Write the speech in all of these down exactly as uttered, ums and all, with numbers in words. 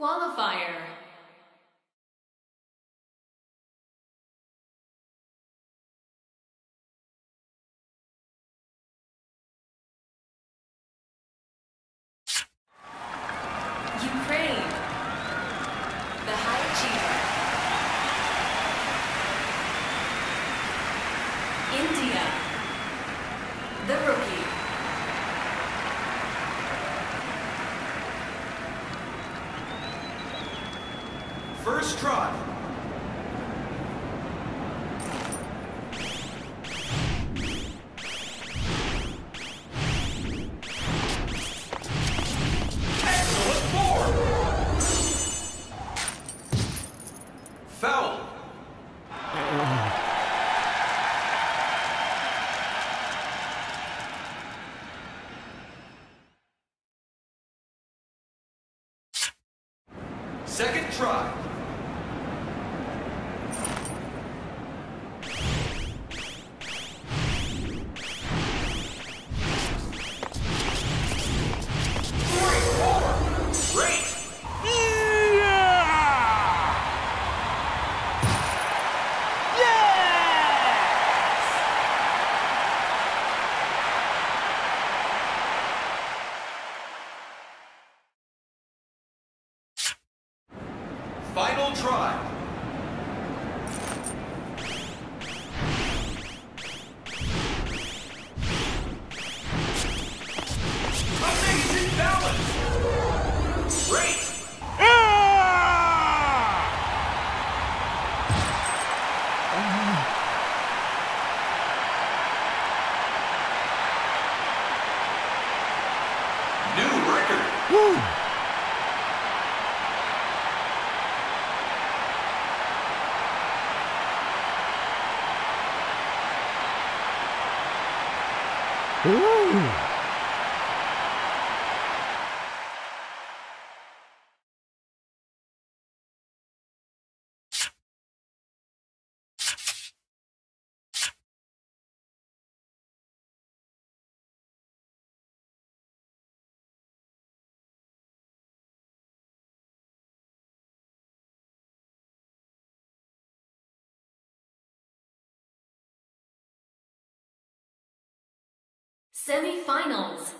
Qualifier. Ukraine. The high achiever. India. The rookie. First try. Excellent board. Foul. Second try. Final try. Amazing balance. Great. Yeah! New record. Woo! Ooh. Semi-finals.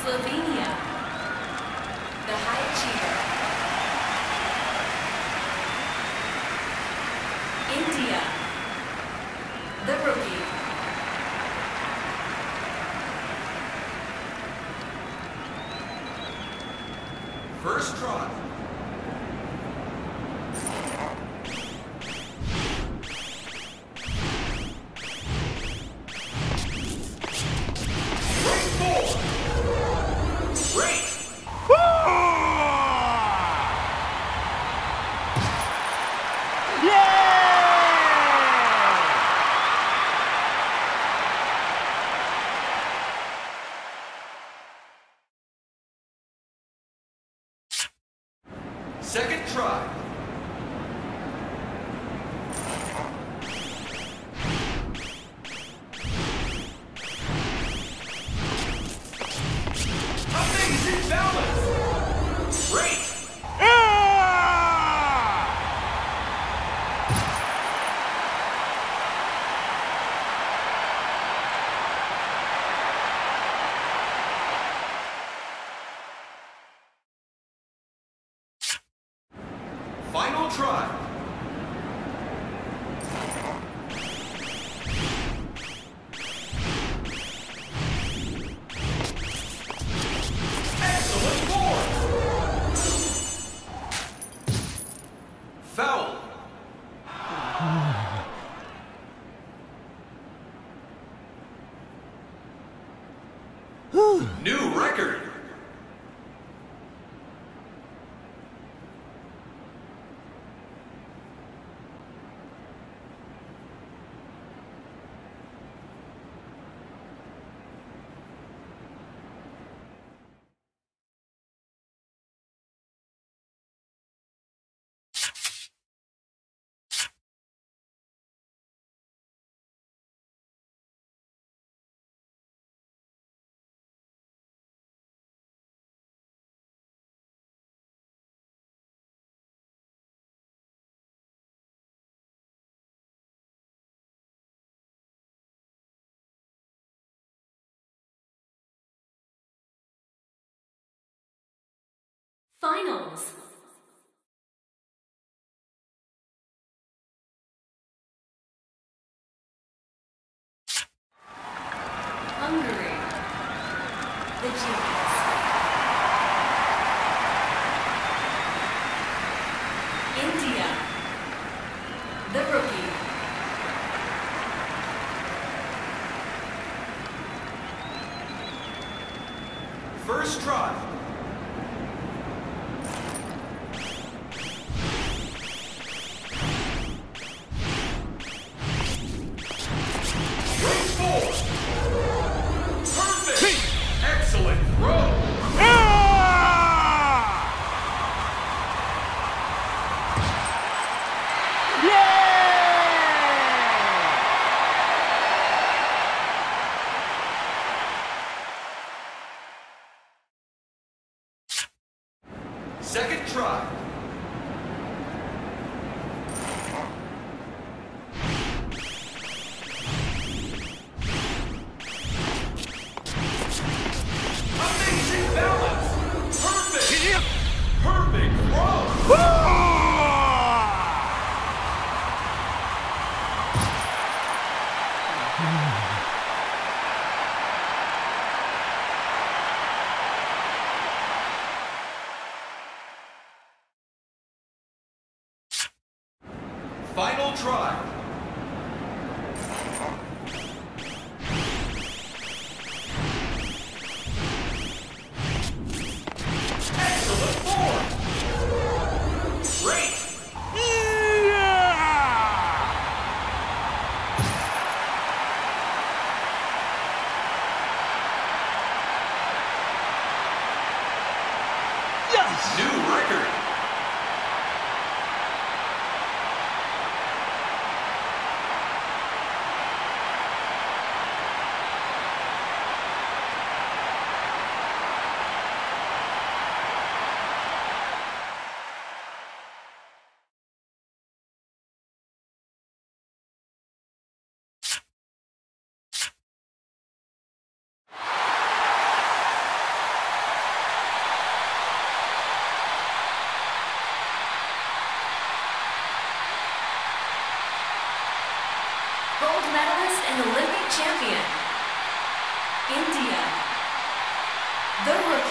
Slovenia, the high achiever. India, the rookie. First try. New record! Finals. Hungary. The Chiefs. India. The Rookie. First try. Second try. Amazing balance. Perfect. Yeah. Perfect throw. Woo! Ah! Final try. Excellent form. Great. Yeah. Yes. New record. Gold medalist and Olympic champion, India. The